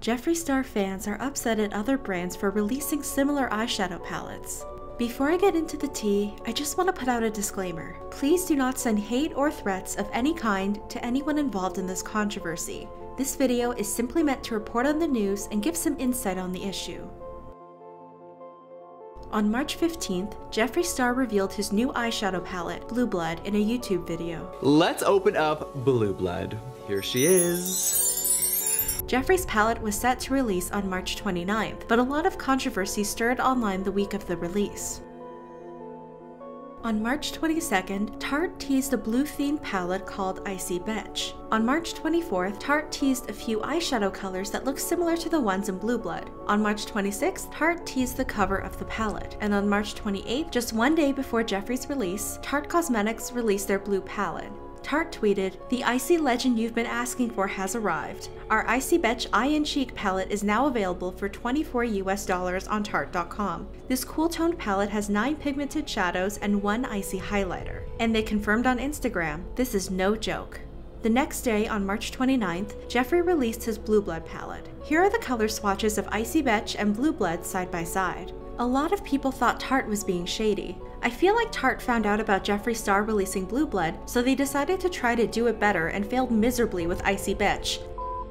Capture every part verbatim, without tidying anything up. Jeffree Star fans are upset at other brands for releasing similar eyeshadow palettes. Before I get into the tea, I just want to put out a disclaimer. Please do not send hate or threats of any kind to anyone involved in this controversy. This video is simply meant to report on the news and give some insight on the issue. On March fifteenth, Jeffree Star revealed his new eyeshadow palette, Blue Blood, in a YouTube video. Let's open up Blue Blood. Here she is. Jeffree's palette was set to release on March twenty-ninth, but a lot of controversy stirred online the week of the release. On March twenty-second, Tarte teased a blue-themed palette called Icy Betch. On March twenty-fourth, Tarte teased a few eyeshadow colors that look similar to the ones in Blue Blood. On March twenty-sixth, Tarte teased the cover of the palette. And on March twenty-eighth, just one day before Jeffree's release, Tarte Cosmetics released their blue palette. Tarte tweeted, "The icy legend you've been asking for has arrived. Our Icy Betch Eye and Cheek palette is now available for twenty-four US dollars on Tarte dot com. This cool-toned palette has nine pigmented shadows and one icy highlighter." And they confirmed on Instagram, "This is no joke." The next day, on March twenty-ninth, Jeffree released his Blue Blood palette. Here are the color swatches of Icy Betch and Blue Blood side by side. A lot of people thought Tarte was being shady. I feel like Tarte found out about Jeffree Star releasing Blue Blood, so they decided to try to do it better and failed miserably with Icy Betch.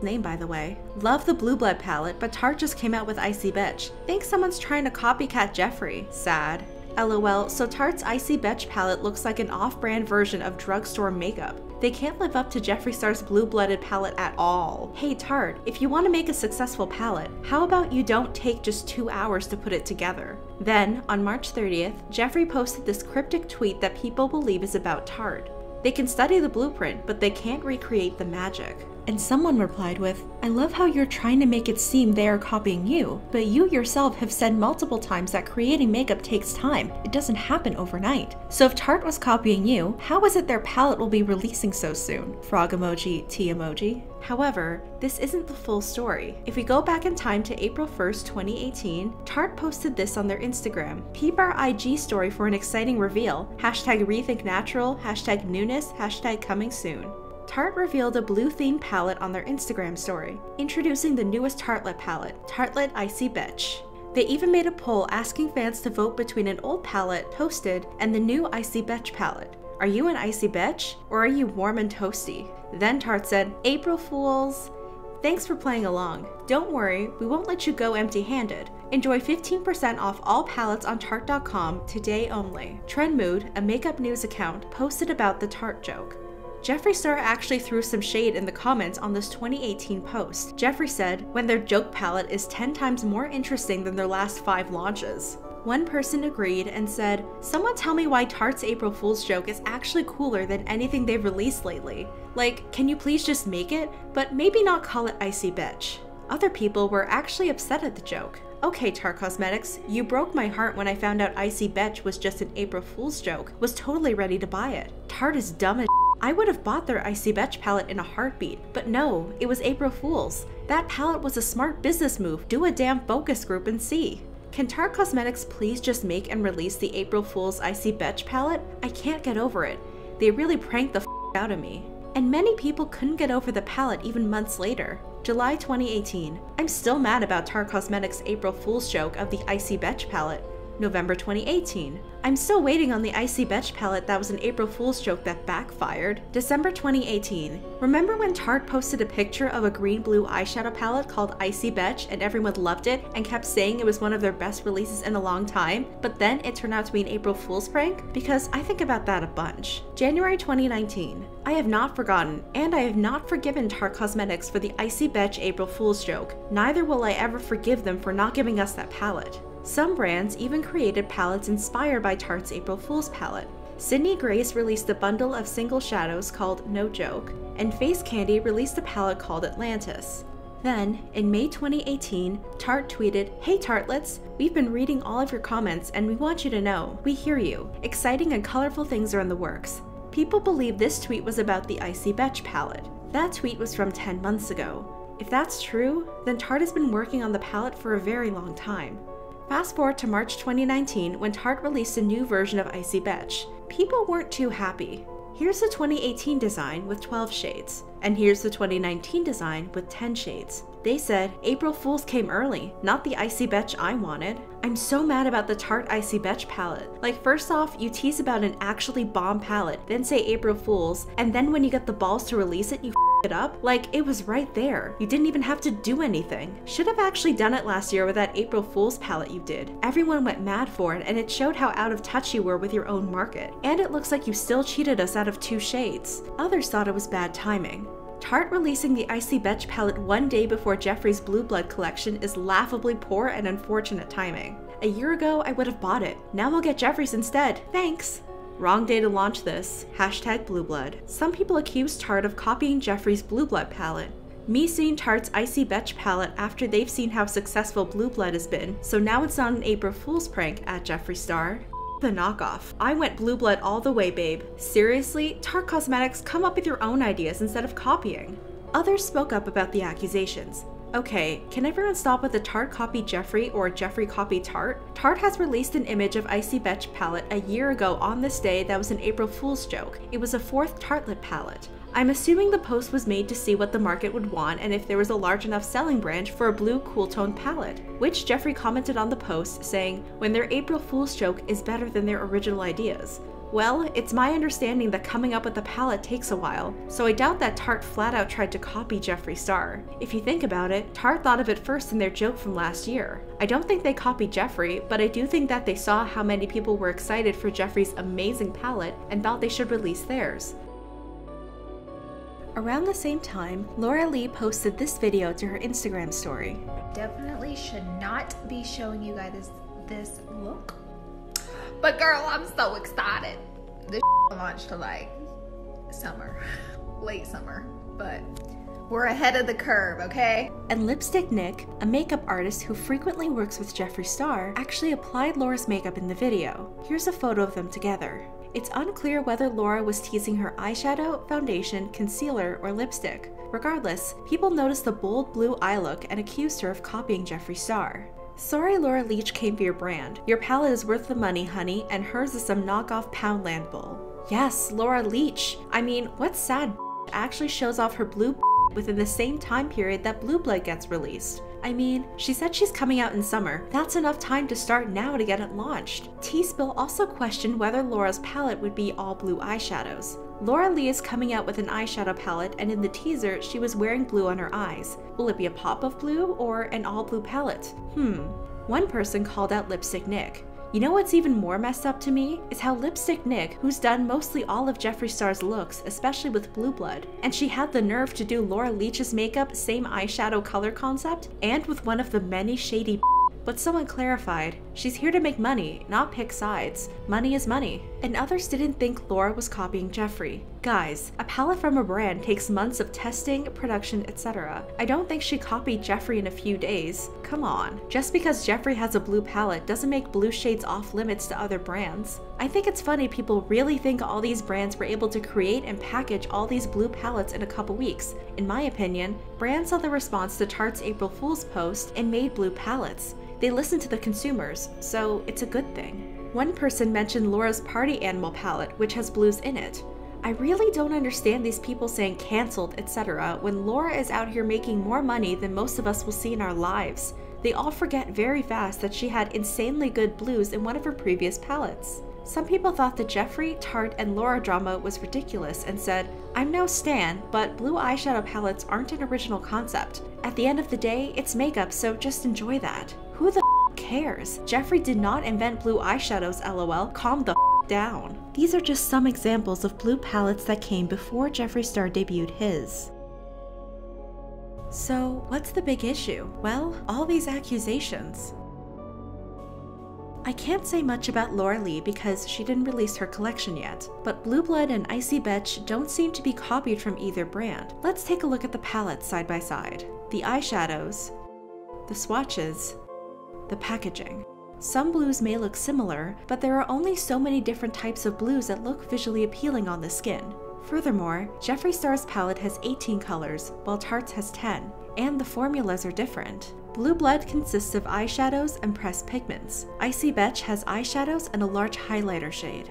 Name, by the way. Love the Blue Blood palette, but Tarte just came out with Icy Betch. Think someone's trying to copycat Jeffree. Sad. LOL, so Tarte's Icy Betch palette looks like an off-brand version of drugstore makeup. They can't live up to Jeffree Star's blue-blooded palette at all. Hey Tarte, if you want to make a successful palette, how about you don't take just two hours to put it together? Then, on March thirtieth, Jeffree posted this cryptic tweet that people believe is about Tarte. They can study the blueprint, but they can't recreate the magic. And someone replied with, "I love how you're trying to make it seem they are copying you, but you yourself have said multiple times that creating makeup takes time. It doesn't happen overnight. So if Tarte was copying you, how is it their palette will be releasing so soon?" Frog emoji, tea emoji. However, this isn't the full story. If we go back in time to April first, twenty eighteen, Tarte posted this on their Instagram. "Peep our I G story for an exciting reveal. Hashtag rethink natural, hashtag newness, hashtag coming soon." Tarte revealed a blue-themed palette on their Instagram story, introducing the newest Tartelette palette, Tartelette Icy Betch. They even made a poll asking fans to vote between an old palette, Toasted, and the new Icy Betch palette. Are you an Icy Betch, or are you warm and toasty? Then Tarte said, "April Fools! Thanks for playing along. Don't worry, we won't let you go empty-handed. Enjoy fifteen percent off all palettes on Tarte dot com today only." Trendmood, a makeup news account, posted about the Tarte joke. Jeffree Star actually threw some shade in the comments on this twenty eighteen post. Jeffree said, "When their joke palette is ten times more interesting than their last five launches." One person agreed and said, "Someone tell me why Tarte's April Fool's joke is actually cooler than anything they've released lately. Like, can you please just make it, but maybe not call it Icy Bitch." Other people were actually upset at the joke. "Okay, Tarte Cosmetics, you broke my heart when I found out Icy Betch was just an April Fool's joke. Was totally ready to buy it. Tarte is dumb as I would have bought their Icy Betch palette in a heartbeat, but no, it was April Fool's. That palette was a smart business move. Do a damn focus group and see." Can Tarte Cosmetics please just make and release the April Fool's Icy Betch palette? I can't get over it. They really pranked the f out of me. And many people couldn't get over the palette even months later. July twenty eighteen. "I'm still mad about Tarte Cosmetics' April Fool's joke of the Icy Betch palette." November twenty eighteen. "I'm still waiting on the Icy Betch palette that was an April Fool's joke that backfired." December twenty eighteen. "Remember when Tarte posted a picture of a green-blue eyeshadow palette called Icy Betch and everyone loved it and kept saying it was one of their best releases in a long time, but then it turned out to be an April Fool's prank? Because I think about that a bunch." January twenty nineteen. "I have not forgotten, and I have not forgiven Tarte Cosmetics for the Icy Betch April Fool's joke. Neither will I ever forgive them for not giving us that palette." Some brands even created palettes inspired by Tarte's April Fool's palette. Sydney Grace released a bundle of single shadows called No Joke, and Face Candy released a palette called Atlantis. Then, in May twenty eighteen, Tarte tweeted, "Hey Tartelets, we've been reading all of your comments and we want you to know, we hear you. Exciting and colorful things are in the works." People believe this tweet was about the Icy Betch palette. That tweet was from ten months ago. If that's true, then Tarte has been working on the palette for a very long time. Fast forward to March twenty nineteen when Tarte released a new version of Icy Betch. People weren't too happy. Here's the twenty eighteen design with twelve shades, and here's the twenty nineteen design with ten shades. They said, April Fools came early, not the Icy Betch I wanted. I'm so mad about the Tarte Icy Betch palette. Like, first off, you tease about an actually bomb palette, then say April Fools, and then when you get the balls to release it, you it up. Like, it was right there. You didn't even have to do anything. Should have actually done it last year with that April Fool's palette you did. Everyone went mad for it, and it showed how out of touch you were with your own market. And it looks like you still cheated us out of two shades. Others thought it was bad timing. Tarte releasing the Icy Betch palette one day before Jeffree's Blue Blood collection is laughably poor and unfortunate timing. A year ago, I would have bought it. Now we'll get Jeffree's instead. Thanks. Wrong day to launch this, hashtag Blue Blood. Some people accused Tarte of copying Jeffree's Blue Blood palette. Me seeing Tarte's Icy Betch palette after they've seen how successful Blue Blood has been, so now it's not an April Fool's prank at Jeffree Star. The knockoff. I went Blue Blood all the way, babe. Seriously, Tarte Cosmetics, come up with your own ideas instead of copying. Others spoke up about the accusations. Okay, can everyone stop with the Tarte copy Jeffree or Jeffree copy Tarte? Tarte has released an image of Icy Betch palette a year ago on this day that was an April Fool's joke. It was a fourth Tartelette palette. I'm assuming the post was made to see what the market would want and if there was a large enough selling branch for a blue cool tone palette, which Jeffree commented on the post saying, when their April Fool's joke is better than their original ideas. Well, it's my understanding that coming up with a palette takes a while, so I doubt that Tarte flat out tried to copy Jeffree Star. If you think about it, Tarte thought of it first in their joke from last year. I don't think they copied Jeffree, but I do think that they saw how many people were excited for Jeffree's amazing palette and thought they should release theirs. Around the same time, Laura Lee posted this video to her Instagram story. Definitely should not be showing you guys this look. But girl, I'm so excited. This launched to like summer, late summer, but we're ahead of the curve, okay? And Lipstick Nick, a makeup artist who frequently works with Jeffree Star, actually applied Laura's makeup in the video. Here's a photo of them together. It's unclear whether Laura was teasing her eyeshadow, foundation, concealer, or lipstick. Regardless, people noticed the bold blue eye look and accused her of copying Jeffree Star. Sorry Laura Leach came for your brand. Your palette is worth the money, honey, and hers is some knockoff Poundland bull. Yes, Laura Leach. I mean, what sad b actually shows off her blue b within the same time period that Blue Blood gets released? I mean, she said she's coming out in summer. That's enough time to start now to get it launched. T-Spill also questioned whether Laura's palette would be all blue eyeshadows. Laura Lee is coming out with an eyeshadow palette, and in the teaser, she was wearing blue on her eyes. Will it be a pop of blue or an all blue palette? Hmm. One person called out Lipstick Nick. You know what's even more messed up to me? Is how Lipstick Nick, who's done mostly all of Jeffree Star's looks, especially with Blue Blood, and she had the nerve to do Laura Leach's makeup, same eyeshadow color concept, and with one of the many shady b****s. But someone clarified, she's here to make money, not pick sides. Money is money. And others didn't think Laura was copying Jeffree. Guys, a palette from a brand takes months of testing, production, et cetera. I don't think she copied Jeffree in a few days. Come on. Just because Jeffree has a blue palette doesn't make blue shades off limits to other brands. I think it's funny people really think all these brands were able to create and package all these blue palettes in a couple weeks. In my opinion, brands saw the response to Tarte's April Fool's post and made blue palettes. They listen to the consumers, so it's a good thing. One person mentioned Laura's Party Animal palette, which has blues in it. I really don't understand these people saying canceled, et cetera, when Laura is out here making more money than most of us will see in our lives. They all forget very fast that she had insanely good blues in one of her previous palettes. Some people thought the Jeffree, Tarte, and Laura drama was ridiculous and said, I'm no stan, but blue eyeshadow palettes aren't an original concept. At the end of the day, it's makeup, so just enjoy that. Who the f cares? Jeffree did not invent blue eyeshadows, lol. Calm the f down. These are just some examples of blue palettes that came before Jeffree Star debuted his. So what's the big issue? Well, all these accusations. I can't say much about Laura Lee because she didn't release her collection yet, but Blue Blood and Icy Betch don't seem to be copied from either brand. Let's take a look at the palettes side by side. The eyeshadows, the swatches, the packaging. Some blues may look similar, but there are only so many different types of blues that look visually appealing on the skin. Furthermore, Jeffree Star's palette has eighteen colors, while Tarte's has ten, and the formulas are different. Blue Blood consists of eyeshadows and pressed pigments. Icy Betch has eyeshadows and a large highlighter shade.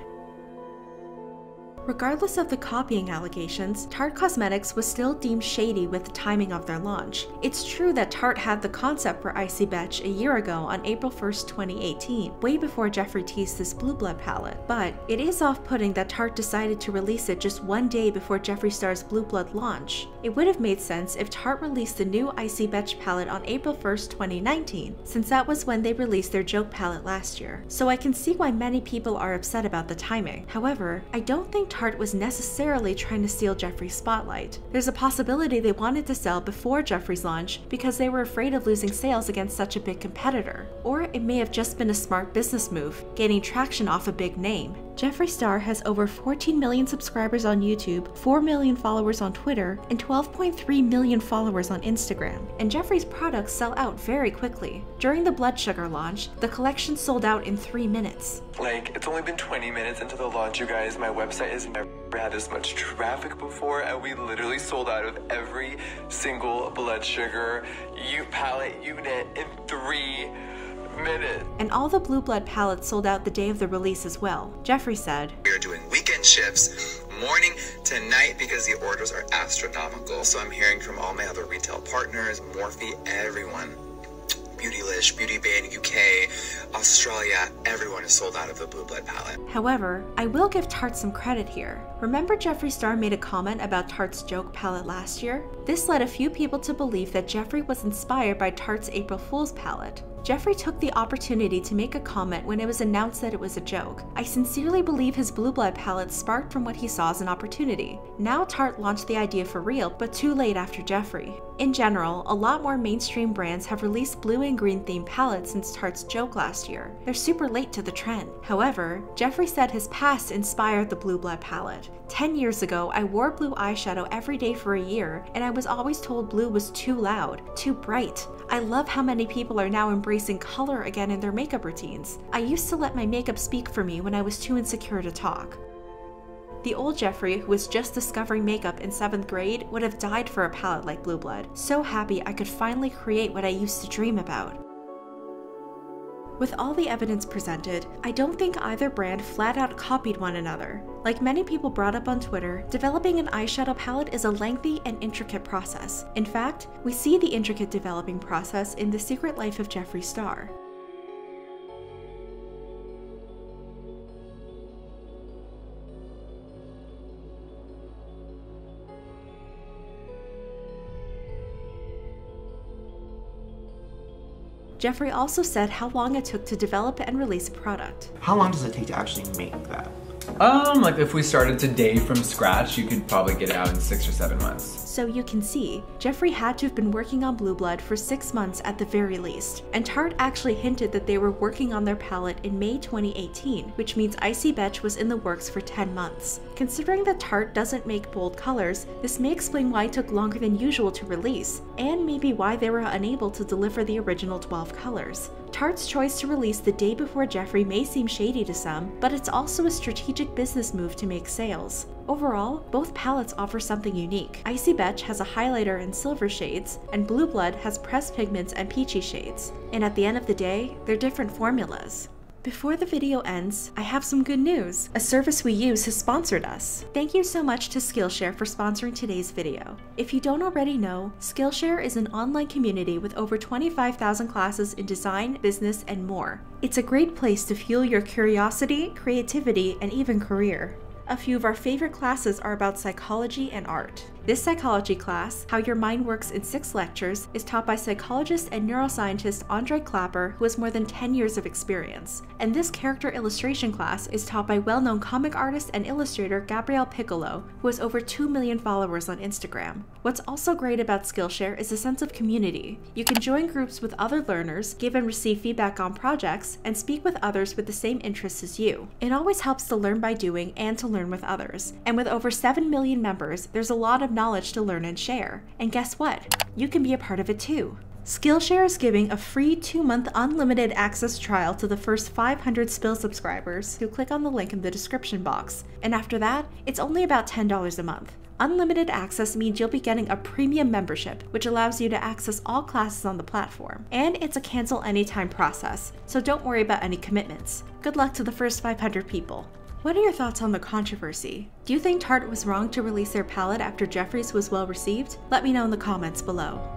Regardless of the copying allegations, Tarte Cosmetics was still deemed shady with the timing of their launch. It's true that Tarte had the concept for Icy Betch a year ago on April first, twenty eighteen, way before Jeffree teased this Blue Blood palette, but it is off-putting that Tarte decided to release it just one day before Jeffree Star's Blue Blood launch. It would have made sense if Tarte released the new Icy Betch palette on April first, twenty nineteen, since that was when they released their joke palette last year, so I can see why many people are upset about the timing. However, I don't think Tarte was necessarily trying to steal Jeffree's spotlight. There's a possibility they wanted to sell before Jeffree's launch because they were afraid of losing sales against such a big competitor, or it may have just been a smart business move, gaining traction off a big name. Jeffree Star has over fourteen million subscribers on YouTube, four million followers on Twitter, and twelve point three million followers on Instagram, and Jeffree's products sell out very quickly. During the Blood Sugar launch, the collection sold out in three minutes. Like, it's only been twenty minutes into the launch, you guys. My website has never had this much traffic before, and we literally sold out of every single Blood Sugar U palette unit in three minutes. And all the Blue Blood palettes sold out the day of the release as well. Jeffree said, "We are doing weekend shifts, morning to night, because the orders are astronomical. So I'm hearing from all my other retail partners, Morphe, everyone. Beautylish, Beauty Bay in U K, Australia, everyone is sold out of the Blue Blood palette." However, I will give Tarte some credit here. Remember Jeffree Star made a comment about Tarte's joke palette last year? This led a few people to believe that Jeffree was inspired by Tarte's April Fool's palette. Jeffree took the opportunity to make a comment when it was announced that it was a joke. I sincerely believe his Blue Blood palette sparked from what he saw as an opportunity. Now Tarte launched the idea for real, but too late after Jeffree. In general, a lot more mainstream brands have released blue and green themed palettes since Tarte's joke last year. They're super late to the trend. However, Jeffree said his past inspired the Blue Blood palette. ten years ago, I wore blue eyeshadow every day for a year, and I was always told blue was too loud, too bright. I love how many people are now embracing color again in their makeup routines. I used to let my makeup speak for me when I was too insecure to talk. The old Jeffree, who was just discovering makeup in seventh grade, would have died for a palette like Blue Blood. So happy I could finally create what I used to dream about. With all the evidence presented, I don't think either brand flat out copied one another. Like many people brought up on Twitter, developing an eyeshadow palette is a lengthy and intricate process. In fact, we see the intricate developing process in The Secret Life of Jeffree Star. Jeffree also said how long it took to develop and release a product. How long does it take to actually make that? Um, like if we started today from scratch, you could probably get it out in six or seven months. So you can see, Jeffree had to have been working on Blue Blood for six months at the very least, and Tarte actually hinted that they were working on their palette in May twenty eighteen, which means Icy Betch was in the works for ten months. Considering that Tarte doesn't make bold colors, this may explain why it took longer than usual to release, and maybe why they were unable to deliver the original twelve colors. Tarte's choice to release the day before Jeffree may seem shady to some, but it's also a strategic business move to make sales. Overall, both palettes offer something unique. Icy Betch has a highlighter and silver shades, and Blue Blood has pressed pigments and peachy shades. And at the end of the day, they're different formulas. Before the video ends, I have some good news. A service we use has sponsored us. Thank you so much to Skillshare for sponsoring today's video. If you don't already know, Skillshare is an online community with over twenty-five thousand classes in design, business, and more. It's a great place to fuel your curiosity, creativity, and even career. A few of our favorite classes are about psychology and art. This psychology class, How Your Mind Works in Six Lectures, is taught by psychologist and neuroscientist Andre Klapper, who has more than ten years of experience. And this character illustration class is taught by well-known comic artist and illustrator Gabrielle Piccolo, who has over two million followers on Instagram. What's also great about Skillshare is a sense of community. You can join groups with other learners, give and receive feedback on projects, and speak with others with the same interests as you. It always helps to learn by doing and to learn with others. And with over seven million members, there's a lot of knowledge to learn and share. And guess what? You can be a part of it too. Skillshare is giving a free two month unlimited access trial to the first five hundred Spill subscribers who click on the link in the description box. And after that, it's only about ten dollars a month. Unlimited access means you'll be getting a premium membership, which allows you to access all classes on the platform. And it's a cancel anytime process, so don't worry about any commitments. Good luck to the first five hundred people. What are your thoughts on the controversy? Do you think Tarte was wrong to release their palette after Jeffree's was well received? Let me know in the comments below.